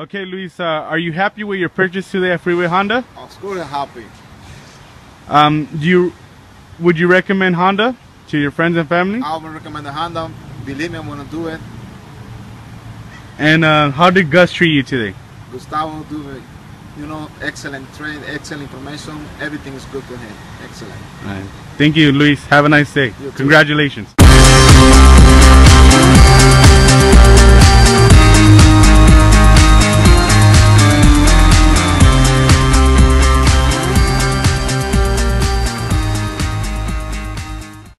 Okay, Luis, are you happy with your purchase today at Freeway Honda? Of course I'm happy. Would you recommend Honda to your friends and family? I would recommend the Honda. Believe me, I'm going to do it. And how did Gus treat you today? Gustavo, you know, excellent trade, excellent information. Everything is good to him. Excellent. All right. Thank you, Luis. Have a nice day. Congratulations.